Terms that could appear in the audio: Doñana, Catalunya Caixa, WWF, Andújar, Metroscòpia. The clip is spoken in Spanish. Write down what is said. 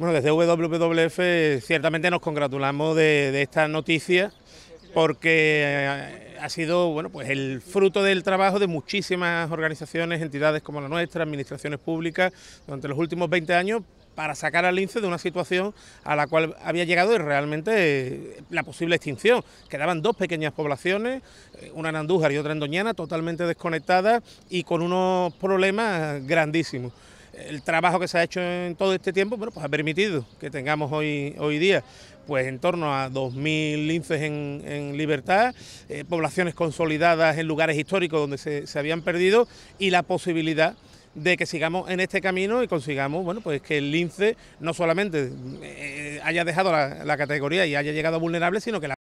Bueno, desde WWF ciertamente nos congratulamos de esta noticia, porque ha sido, bueno, pues el fruto del trabajo de muchísimas organizaciones, entidades como la nuestra, administraciones públicas, durante los últimos 20 años, para sacar al lince de una situación a la cual había llegado realmente la posible extinción. Quedaban dos pequeñas poblaciones, una en Andújar y otra en Doñana, totalmente desconectadas y con unos problemas grandísimos. El trabajo que se ha hecho en todo este tiempo, bueno, pues ha permitido que tengamos hoy día pues en torno a 2.000 linces en libertad, poblaciones consolidadas en lugares históricos donde se habían perdido, y la posibilidad de que sigamos en este camino y consigamos, bueno, pues que el lince no solamente haya dejado la categoría y haya llegado vulnerable, sino que la